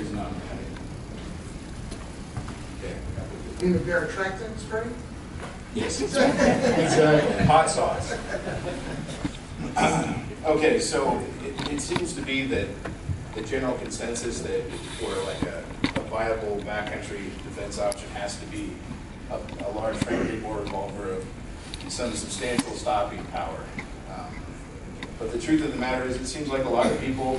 SIG's not mad. In a bear attractant spray? Yes. It's a hot sauce. Okay, so it seems to be that the general consensus that for like a viable backcountry defense option has to be a large frame or revolver of some substantial stopping power. But the truth of the matter is, it seems like a lot of people,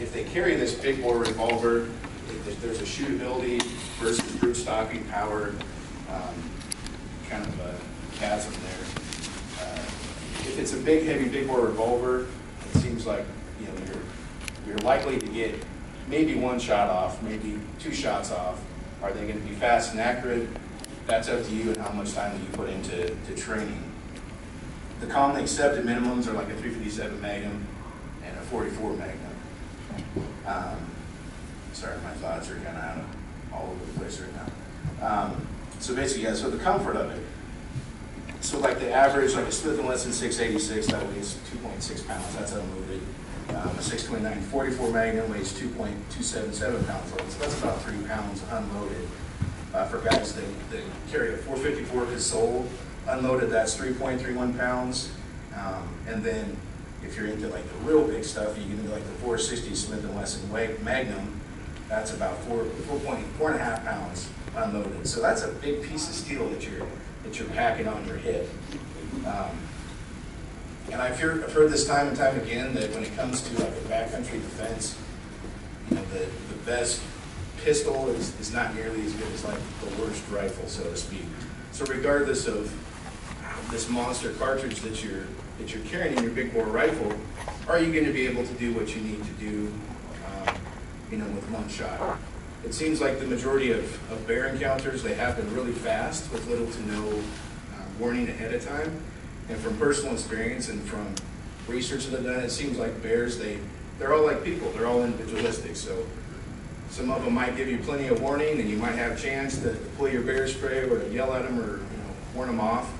if they carry this big bore revolver, there's a shootability versus brute stopping power kind of a chasm there. If it's a big, heavy, big bore revolver, it seems like you're likely to get maybe one shot off, maybe two shots off. Are they going to be fast and accurate? That's up to you and how much time you put into training. The commonly accepted minimums are like a 357 Magnum and a 44 Magnum. Sorry, my thoughts are kind of out all over the place right now. So basically, yeah, so the comfort of it. So like the average, like a Smith & Wesson 686, that weighs 2.6 pounds, that's unloaded. A 629 44 Magnum weighs 2.277 pounds loaded, so that's about 3 pounds unloaded. For guys that carry a 454 Cazole unloaded, that's 3.31 pounds. And then if you're into like the real big stuff, you can do like the 460 Smith & Wesson Magnum, that's about 4.5 pounds unloaded. So that's a big piece of steel that you're packing on your hip. And I've heard this time and time again that when it comes to like a backcountry defense, the best pistol is not nearly as good as like the worst rifle, so to speak. So regardless of this monster cartridge that you're carrying in your big bore rifle, are you going to be able to do what you need to do, with one shot? It seems like the majority of bear encounters, they happen really fast with little to no warning ahead of time. And from personal experience and from research that I've done, it seems like bears, they're all like people. They're all individualistic. So some of them might give you plenty of warning, and you might have a chance to pull your bear spray or to yell at them or warn them off.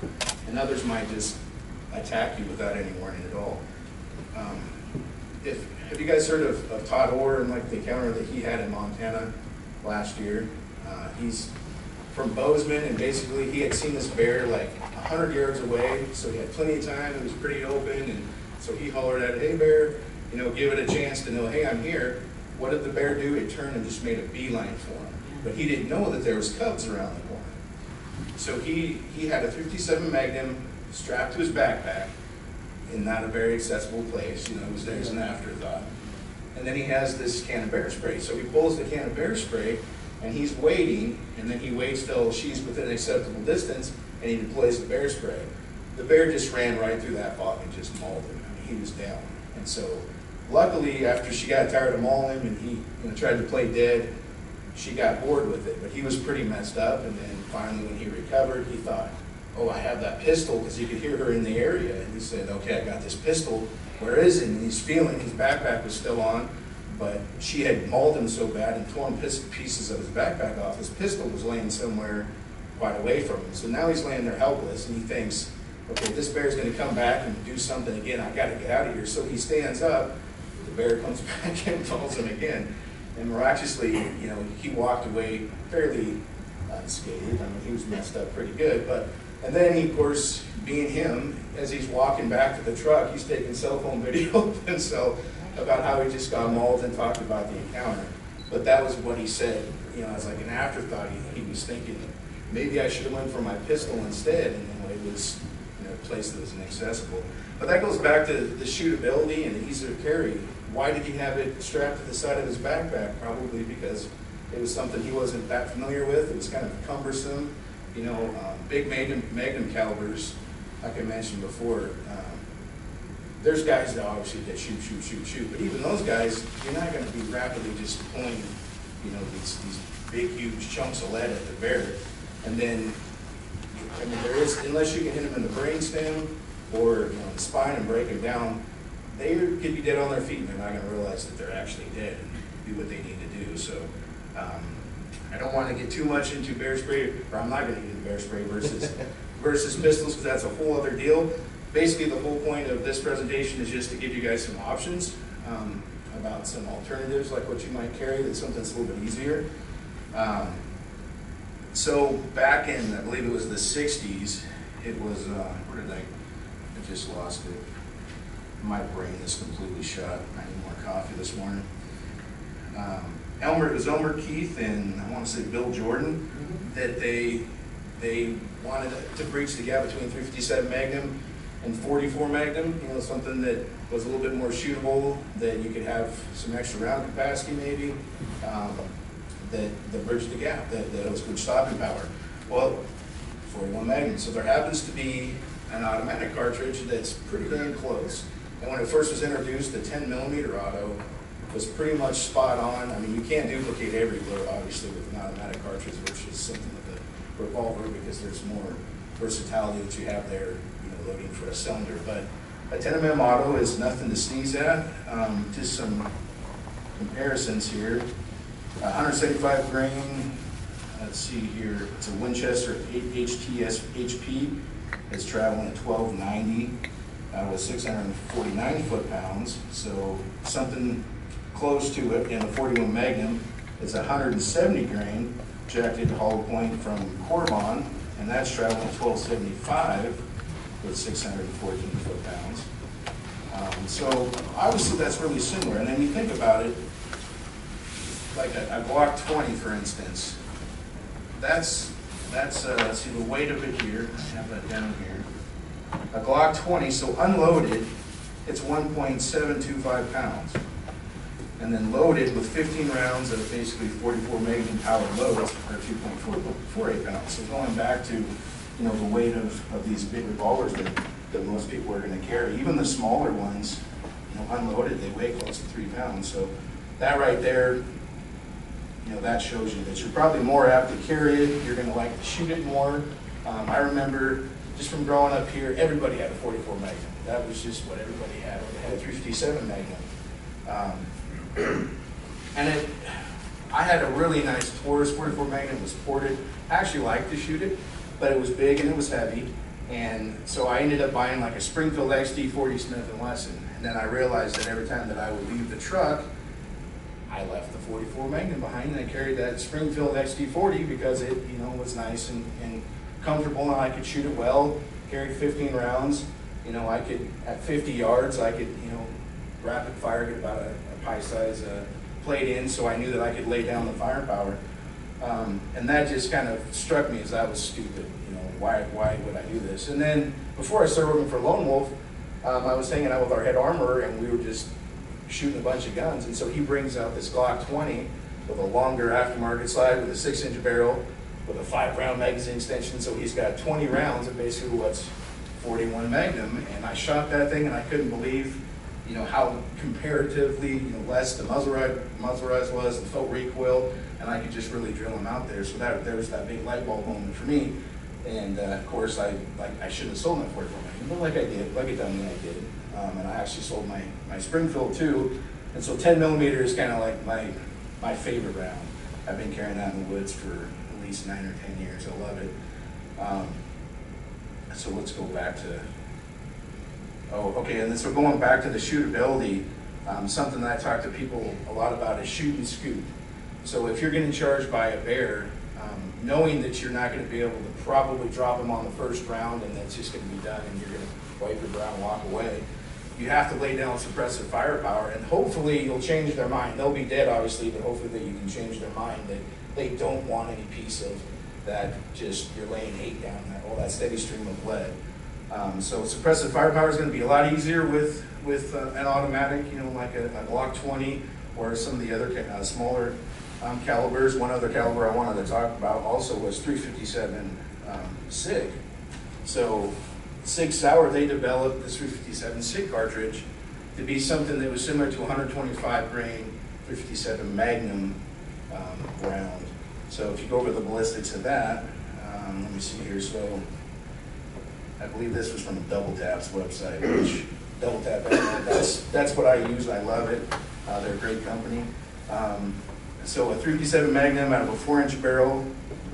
And others might just attack you without any warning at all. Have you guys heard of Todd Orr and like the encounter that he had in Montana last year? He's from Bozeman, and basically he had seen this bear like 100 yards away, so he had plenty of time. It was pretty open, and so he hollered at, "Hey bear, give it a chance to know, hey, I'm here." What did the bear do? It turned and just made a beeline for him, but he didn't know that there was cubs around the corner. So he had a 357 Magnum strapped to his backpack in not a very accessible place. It was there as an afterthought. And then he has this can of bear spray. So he pulls the can of bear spray, and he's waiting, and then he waits till she's within an acceptable distance, and he deploys the bear spray. The bear just ran right through that fog and just mauled him. I mean, he was down. And so luckily, after she got tired of mauling him and he tried to play dead, she got bored with it. But he was pretty messed up, and then finally when he recovered, he thought, "Oh, I have that pistol," because he could hear her in the area. And he said, "Okay, I got this pistol. Where is it?" And he's feeling, his backpack was still on, but she had mauled him so bad and torn pieces of his backpack off. His pistol was laying somewhere quite away from him. So now he's laying there helpless, and he thinks, "Okay, this bear's going to come back and do something again. I got to get out of here." So he stands up. The bear comes back and mauls him again. And miraculously, he walked away fairly unscathed. I mean, he was messed up pretty good, but. And then, he, of course, being him, as he's walking back to the truck, he's taking cell phone video of himself about how he just got mauled and talked about the encounter. But that was what he said, as like an afterthought. He was thinking, maybe I should have went for my pistol instead, and then it was a place that was inaccessible. But that goes back to the shootability and the ease of carry. Why did he have it strapped to the side of his backpack? Probably because it was something he wasn't that familiar with. It was kind of cumbersome. Big Magnum calibers, like I mentioned before, there's guys that obviously that shoot, but even those guys, you're not going to be rapidly just pulling, these big, huge chunks of lead at the bear. And then, there is, unless you can hit them in the brainstem or the spine and break them down, they could be dead on their feet, and they're not going to realize that they're actually dead and do what they need to do. So. I don't want to get too much into bear spray, or I'm not going to get into bear spray versus pistols, because that's a whole other deal. Basically, the whole point of this presentation is just to give you guys some options about some alternatives like what you might carry, that's something that's a little bit easier. So back in, I believe it was the 60s, it was, where did I just lost it. My brain is completely shot. I need more coffee this morning. It was Elmer Keith and I want to say Bill Jordan, that they wanted to breach the gap between 357 Magnum and 44 Magnum, you know, something that was a little bit more shootable, that you could have some extra round capacity maybe, that bridged the gap, that was good stopping power. Well, 41 Magnum, so there happens to be an automatic cartridge that's pretty damn close. And when it first was introduced, the 10mm auto was pretty much spot on. I mean, you can't duplicate every load, obviously, with an automatic cartridge versus something with a revolver, because there's more versatility that you have there, you know, loading for a cylinder. But a 10mm auto is nothing to sneeze at. Just some comparisons here. 175 grain, let's see here, it's a Winchester HTS HP. It's traveling at 1290 with 649 foot-pounds, so something close to it. In the 41 Magnum, it's 170 grain, jacketed hollow point from Corbon, and that's traveling at 1275 with 614 foot-pounds. So obviously that's really similar, and then you think about it, like a Glock 20, for instance, let's see the weight of it here. I have that down here. A Glock 20, so unloaded, it's 1.725 pounds. And then loaded with 15 rounds of basically 44 Magnum power loads are 2.48 pounds. So going back to, you know, the weight of these big revolvers that most people are going to carry, even the smaller ones, you know, unloaded, they weigh close to 3 pounds. So that right there, you know, that shows you that you're probably more apt to carry it, you're going to like to shoot it more. I remember just from growing up here, everybody had a 44 Magnum. That was just what everybody had. They had a 357 Magnum. I had a really nice Taurus 44 Magnum. It was ported. I actually liked to shoot it, but it was big and it was heavy. And so I ended up buying like a Springfield XD 40 Smith & Wesson. And then I realized that every time that I would leave the truck, I left the 44 Magnum behind, and I carried that Springfield XD40 because it, you know, was nice and comfortable, and I could shoot it well. Carried 15 rounds, you know, I could, at 50 yards, I could, you know, rapid fire, get about a pie size plate in, so I knew that I could lay down the firepower. And that just kind of struck me as that was stupid, you know, why would I do this? And then before I started working for Lone Wolf, I was hanging out with our head armorer, and we were just shooting a bunch of guns, and so he brings out this Glock 20 with a longer aftermarket slide with a 6-inch barrel with a 5-round magazine extension, so he's got 20 rounds of basically what's 41 Magnum, and I shot that thing, and I couldn't believe, you know, how comparatively, you know, less the muzzle rise was, the felt recoil, and I could just really drill them out there. So that there was that big light bulb moment for me, and of course I shouldn't have sold my 44 Magnum, but like I did, like a dummy I did. And I actually sold my Springfield too, and so 10mm is kind of like my favorite round. I've been carrying that in the woods for at least 9 or 10 years. I love it. So let's go back to, and then so going back to the shootability, something that I talk to people a lot about is shoot and scoot. So if you're getting charged by a bear, knowing that you're not going to be able to probably drop them on the first round, and that's just going to be done, and you're going to wipe it around and walk away. You have to lay down suppressive firepower, and hopefully you'll change their mind. They'll be dead, obviously, but hopefully that you can change their mind that they don't want any piece of that, just you're laying hate down, all that steady stream of lead. So suppressive firepower is going to be a lot easier with an automatic, you know, like a Glock 20 or some of the other smaller calibers. One other caliber I wanted to talk about also was 357 SIG. So SIG Sauer, they developed this 357 SIG cartridge to be something that was similar to 125 grain 357 Magnum round. So if you go over the ballistics of that, let me see here. So I believe this was from Double Tap's website, which Double Tap, that's what I use. I love it. They're a great company. So a 357 Magnum out of a 4-inch barrel.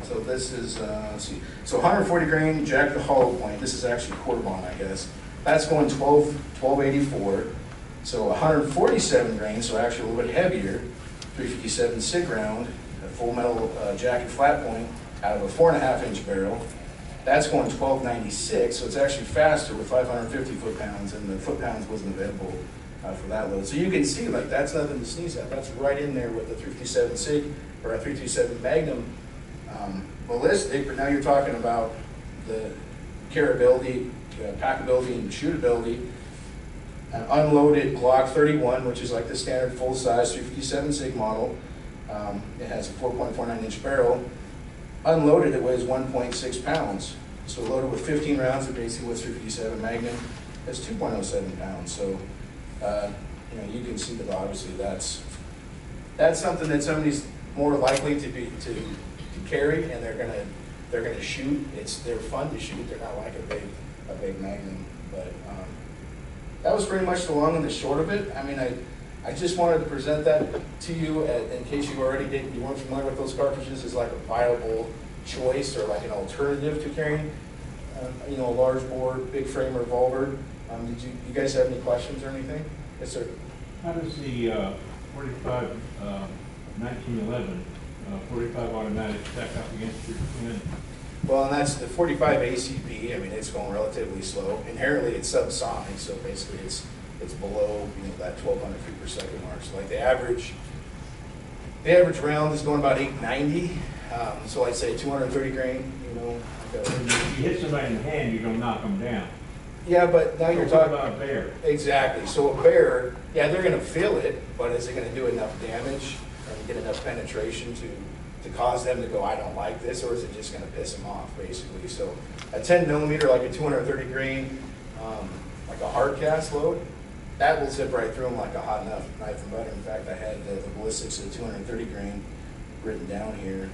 So this is, let's see. So 140 grain, jack the hollow point. This is actually Corbon, I guess. That's going 1284 So 147 grain, so actually a little bit heavier, 357 SIG round, a full metal jacket flat point out of a 4.5-inch barrel. That's going 1296, so it's actually faster with 550 foot-pounds, and the foot-pounds wasn't available for that load. So you can see, like, that's nothing to sneeze at. That's right in there with the 357 SIG or a 357 Magnum ballistic, but now you're talking about the carryability, packability, and shootability. An unloaded Glock 31, which is like the standard full-size 357 SIG model. It has a 4.49-inch barrel. Unloaded, it weighs 1.6 pounds. So loaded with 15 rounds of basically what's 357 Magnum, that's 2.07 pounds. So you know, you can see that obviously that's something that somebody's more likely to carry, and they're gonna shoot. They're fun to shoot. They're not like a big Magnum, but. That was pretty much the long and the short of it. I mean, I just wanted to present that to you in case you weren't familiar with those cartridges as like a viable choice or like an alternative to carrying, you know, a large board, big frame revolver. Did you guys have any questions or anything? Yes, sir. How does the 1911 45 automatic stack up against your twin? Well, and that's the 45 ACP. I mean, it's going relatively slow. Inherently, it's subsonic, so basically, it's below, you know, that 1,200 feet per second mark. So, like the average round is going about 890. So, I'd say 230 grain. You know, like if you hit somebody in the hand, you're gonna knock them down. Yeah, but now so you're talking about a bear. Exactly. So a bear, yeah, they're gonna feel it, but is it gonna do enough damage and get enough penetration to cause them to go, I don't like this, or is it just going to piss them off, basically? So a 10mm, like a 230 grain, like a hard cast load, that will zip right through them like a hot enough knife and butter. In fact, I had the ballistics of the 230 grain written down here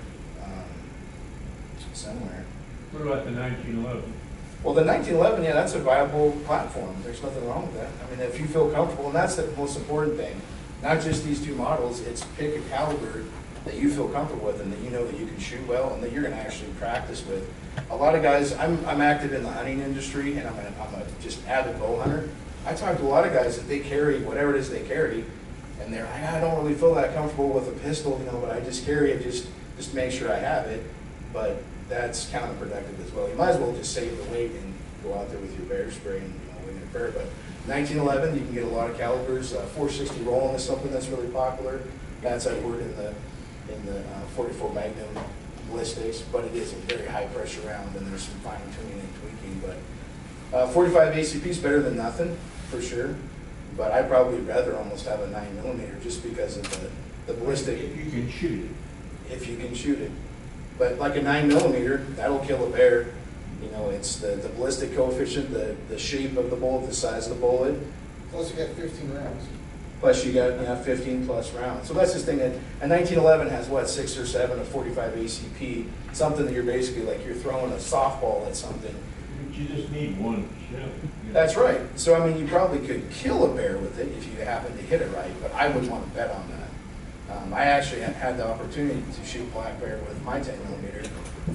somewhere. What about the 1911? Well, the 1911, yeah, that's a viable platform. There's nothing wrong with that. I mean, if you feel comfortable, and that's the most important thing, not just these two models, it's pick a caliber that you feel comfortable with and that you know that you can shoot well and that you're gonna actually practice with. A lot of guys, I'm active in the hunting industry and I'm just avid bow hunter. I talk to a lot of guys that they carry whatever it is they carry and they're like, I don't really feel that comfortable with a pistol, you know, but I just carry it just to make sure I have it. But that's counterproductive as well. You might as well just save the weight and go out there with your bear spray and, you know, win your bear. But 1911, you can get a lot of calibers. 460 Roland is something that's really popular. That's I word in the 44 Magnum ballistics, but it is a very high pressure round and there's some fine tuning and tweaking, but 45 ACP is better than nothing, for sure, but I'd probably rather almost have a 9mm just because of the ballistic. If you can shoot it. If you can shoot it. But like a 9mm, that'll kill a bear. You know, it's the ballistic coefficient, the shape of the bullet, the size of the bullet. Plus you got 15 rounds. Plus you got, you know, 15 plus rounds. So that's this thing that a 1911 has what, 6 or 7 of 45 ACP, something that you're basically like you're throwing a softball at something. You just need one shell. Yeah. That's right. So I mean, you probably could kill a bear with it if you happen to hit it right, but I wouldn't want to bet on that. I actually had the opportunity to shoot black bear with my 10mm. It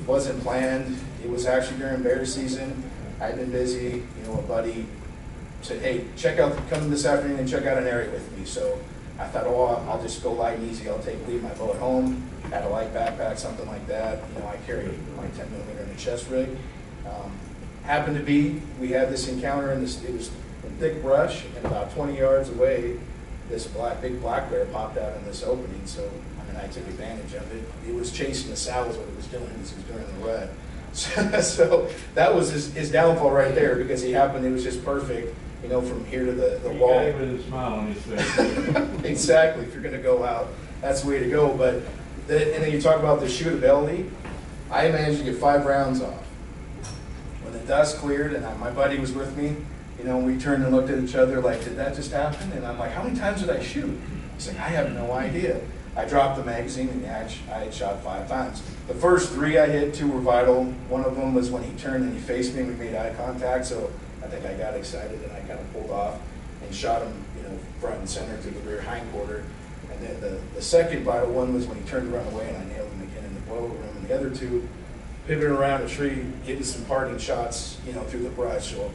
wasn't planned. It was actually during bear season. I'd been busy. You know, a buddy said, hey, come this afternoon and check out an area with me. So I thought, oh, I'll just go light and easy. I'll leave my bow at home. Had a light backpack, something like that. You know, I carry my 10mm in a chest rig. Happened to be, we had this encounter it was in thick brush, and about 20 yards away, this big black bear popped out in this opening. So, I mean, I took advantage of it. It was chasing the sow is what it was doing. This was during the rut. So that was his downfall right there, because it was just perfect. You know, from here to the wall. Got him with a smile on his face. Exactly. If you're going to go out, that's the way to go. But and then you talk about the shootability. I managed to get 5 rounds off. When the dust cleared and my buddy was with me, you know, we turned and looked at each other like, did that just happen? And I'm like, how many times did I shoot? He's like, I have no idea. I dropped the magazine and I had shot 5 times. The first 3 I hit, 2 were vital. One of them was when he turned and he faced me and we made eye contact. So I think I got excited and I kind of pulled off and shot him, you know, front and center through the rear hindquarter. And then the second vital one was when he turned to run away and I nailed him again in the boiler room. And the other 2, pivoting around a tree, getting some parting shots, you know, through the brush. So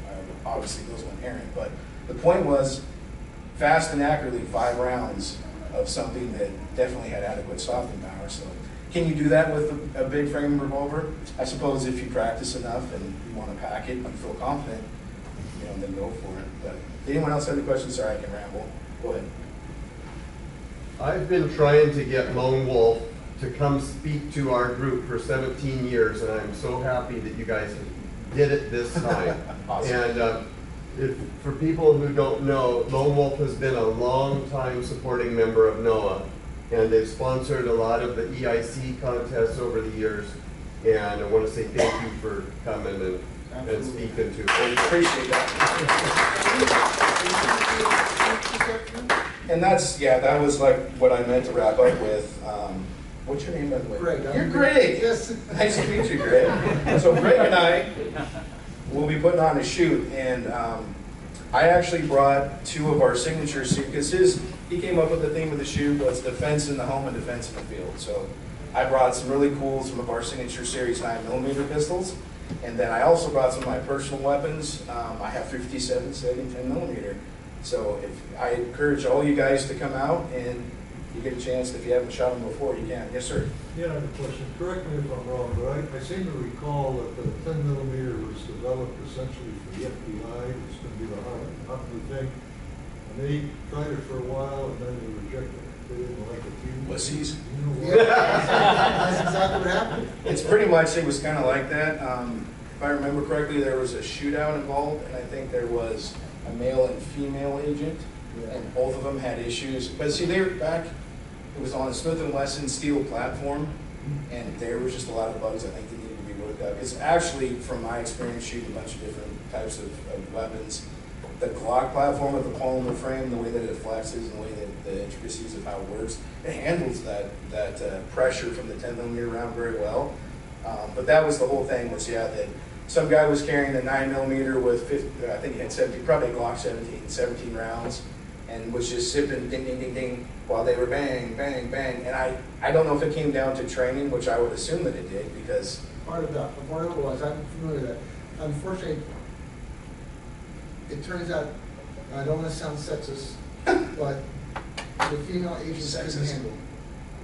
obviously those went errant. But the point was, fast and accurately 5 rounds of something that definitely had adequate softening power. So can you do that with a big frame revolver? I suppose if you practice enough and you want to pack it, you feel confident, you know, then go for it. But anyone else have any questions? Sorry, I can ramble. Go ahead. I've been trying to get Lone Wolf to come speak to our group for 17 years, and I'm so happy that you guys did it this time. Awesome. And for people who don't know, Lone Wolf has been a long-time supporting member of NOAA, and they've sponsored a lot of the EIC contests over the years. And I want to say thank you for coming and speaking to us. I appreciate that. And that's, yeah, that was like what I meant to wrap up with. What's your name, by the way? Greg. You're Greg. Yes. Nice to meet you, Greg. So Greg and I will be putting on a shoot, and I actually brought 2 of our signature suits because he came up with the theme of the shoot was defense in the home and defense in the field. So I brought some really cool, some of our signature series 9mm pistols, and then I also brought some of my personal weapons. I have 357, SIG, and 10mm. So if I encourage all you guys to come out and you get a chance, if you haven't shot them before, you can. Yes, sir? Yeah, I have a question. Correct me if I'm wrong, but I seem to recall that the 10mm was developed essentially for the FBI. It's going to be the Huntley thing. And they tried it for a while, and then they rejected it. They didn't like it. Wussies. You know what? That's exactly what happened. It's pretty much, it was kind of like that. If I remember correctly, there was a shootout involved, and I think there was a male and female agent, and both of them had issues. But see, they were back. It was on a Smith & Wesson steel platform, and there was just a lot of bugs I think that needed to be worked out. Because actually, from my experience shooting a bunch of different types of weapons, the Glock platform with the polymer frame, the way that it flexes, and the way that the intricacies of how it works, it handles that pressure from the 10mm round very well. But that was the whole thing was, yeah, that some guy was carrying a 9mm with, 50, I think he had 70, probably Glock 17 rounds, and was just sipping ding, ding, ding, ding, while they were bang, bang, bang. And I don't know if it came down to training, which I would assume that it did, because... Part of it was, I'm familiar with that. Unfortunately, it turns out, I don't want to sound sexist, but the female agents couldn't handle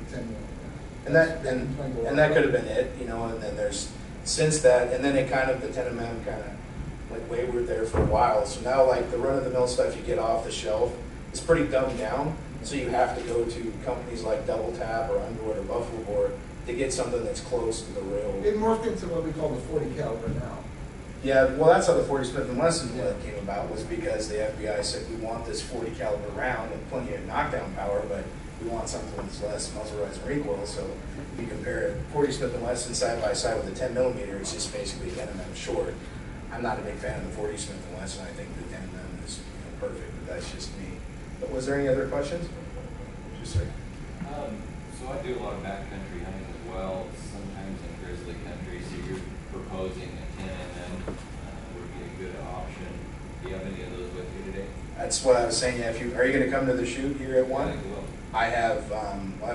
the 10mm. And that could have been it, you know, and then there's, since that, and then it kind of, the 10mm kind of went wayward there for a while. So now like the run-of-the-mill stuff you get off the shelf, it's pretty dumbed down, so you have to go to companies like Double Tap or Underwood or Buffalo Board to get something that's close to the real. It morphed into what we call the 40 caliber now. Yeah, well that's how the 40 Smith & Wesson came about, was because the FBI said we want this 40 caliber round with plenty of knockdown power, but we want something that's less muzzle riser or recoil. So if you compare 40 Smith & Wesson side by side with the 10mm, it's just basically 10mm short. I'm not a big fan of the 40 Smith & Wesson. I think the 10mm is perfect, but that's just me. But was there any other questions? Just a second. So I do a lot of backcountry hunting as well, sometimes in grizzly country. So you're proposing a 10mm would be a good option. Do you have any of those with you today? That's what I was saying. Yeah, are you going to come to the shoot here at 1? I have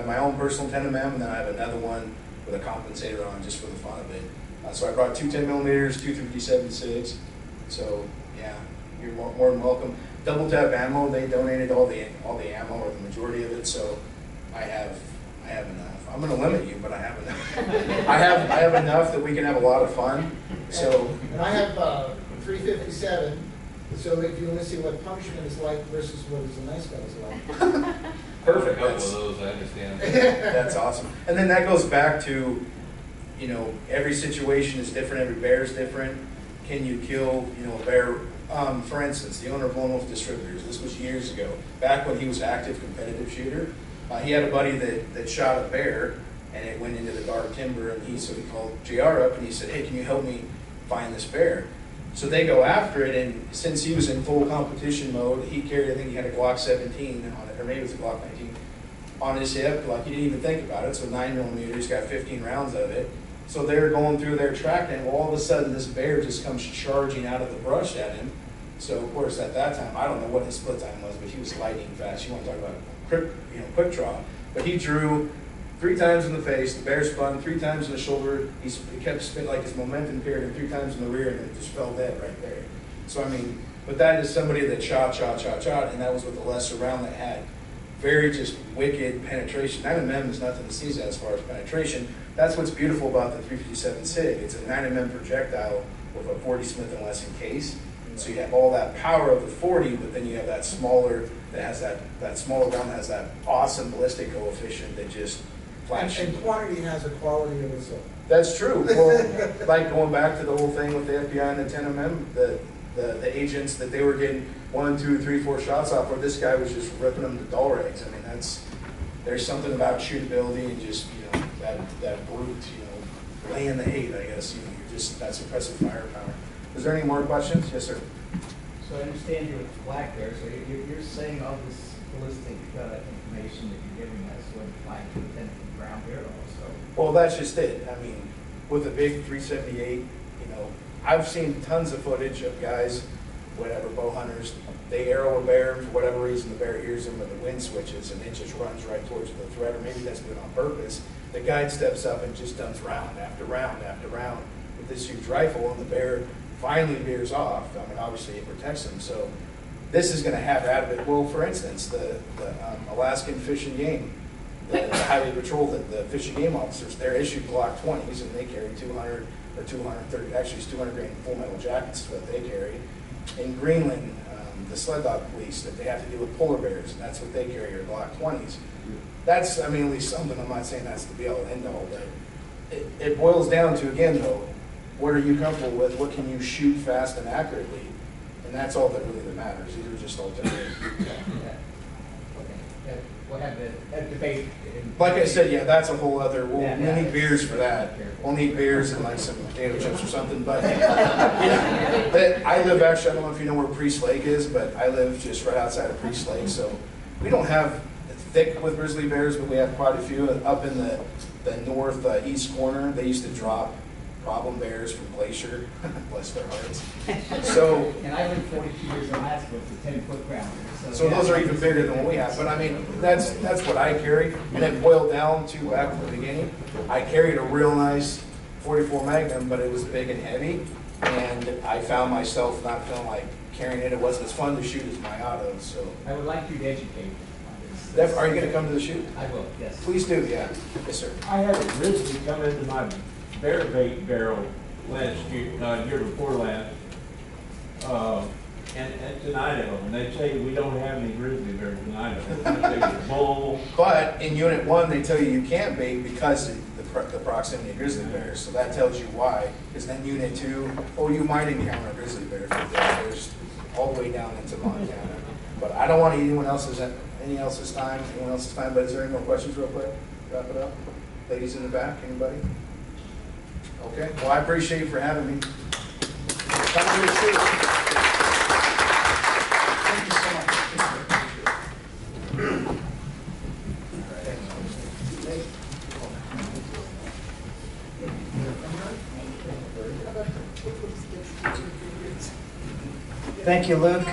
my own personal 10mm, and then I have another one with a compensator on just for the fun of it. So I brought 2 10mm, 2 357 SIGs. So yeah, you're more than welcome. Double Tap ammo, they donated all the ammo or the majority of it. So I have enough. I'm going to limit you, but I have enough. I have enough that we can have a lot of fun. So and I have 357. So if you want to see what punishment is like versus what is a nice guy is like. Perfect. A couple of those, I understand. That's awesome. And then that goes back to, you know, every situation is different, every bear is different. Can you kill, you know, a bear? For instance, the owner of Lone Wolf Distributors, this was years ago, back when he was active competitive shooter, he had a buddy that shot a bear, and it went into the dark timber, and so he called JR up, and he said, hey, can you help me find this bear? So they go after it, and since he was in full competition mode, he carried, I think he had a Glock 17 on it, or maybe it was a Glock 19, on his hip, like he didn't even think about it, so 9mm, got 15 rounds of it. So they're going through their track, and all of a sudden this bear just comes charging out of the brush at him. So of course at that time, I don't know what his split time was, but he was lightning fast. You want to talk about quick draw. But he drew 3 times in the face, the bear spun, 3 times in the shoulder, he kept spinning like his momentum period, and 3 times in the rear, and it just fell dead right there. So I mean, But that is somebody that shot, shot, and that was with the lesser round that had very just wicked penetration. 9mm is nothing to seize at as far as penetration. That's what's beautiful about the 357 SIG. It's a 9mm projectile with a 40 Smith & Wesson case. So you have all that power of the 40, but then you have that smaller, that has that smaller round that has that awesome ballistic coefficient that just flashes. And quantity has a quality of its own. That's true. Well, like going back to the whole thing with the FBI and the 10mm, the agents that they were getting 1, 2, 3, 4 shots off, where this guy was just ripping them to doll rags. I mean, there's something about shootability and just, you know, that brute, you know, laying the hate, I guess. You know, you're just, that's impressive firepower. Is there any more questions? Yes, sir. So I understand you're black there. So you're saying all this ballistic information that you're giving us would apply to the 10th round barrel also. Well, that's just it. I mean, with a big 378, you know, I've seen tons of footage of guys, whatever, bow hunters, they arrow a bear, for whatever reason the bear hears them and the wind switches and it just runs right towards the threat, or maybe that's good on purpose. The guide steps up and just dumps round after round after round with this huge rifle, and the bear finally veers off. I mean, obviously it protects them, so this is going to have out of it. Well, for instance, the Alaskan Fish and Game, the highway patrol, the Fish and Game officers, they're issued Glock 20s, and they carry 200 or 230, actually it's 200 grain full metal jackets is what they carry. In Greenland, the sled dog police, that they have to deal with polar bears, and that's what they carry, are Glock 20s. That's, I mean, at least something. I'm not saying that's the be all and end all, but it boils down to, again though, what are you comfortable with? What can you shoot fast and accurately? And that's all that really matters. These are just all different. Okay. We'll have a debate. Like I said, yeah, that's a whole other. We'll need beers for that. We'll need beers and like some potato chips or something. But yeah, but I live actually. I don't know if you know where Priest Lake is, but I live just right outside of Priest Lake. So we don't have thick with grizzly bears, but we have quite a few up in the northeast corner. They used to drop problem bears from Glacier, bless their hearts. So, and I lived 42 years in Alaska with a 10-foot ground. So yeah, those are even bigger than what we have. But I mean, that's what I carry. And it boiled down to, back from the beginning, I carried a real nice 44 Magnum, but it was big and heavy. And I found myself not feeling like carrying it. It wasn't as fun to shoot as my autos. So I would like you to educate me. Are you going to come to the shoot? I will, yes. Please do, yeah. Yes, sir. I had a grizzly come into my bear bait barrel last year, year before last, and tonight of them. They tell you we don't have any grizzly bears tonight of them. But in Unit 1, they tell you you can't bait because of the proximity of grizzly bears. So that tells you why. Because then Unit 2, oh, you might encounter grizzly bears. There's all the way down into Montana. But I don't want to eat anyone else's time. But is there any more questions, real quick? Wrap it up. Ladies in the back, anybody? Okay. Well, I appreciate you for having me. Come to your seat. Thank you so much. Thank you, Luke.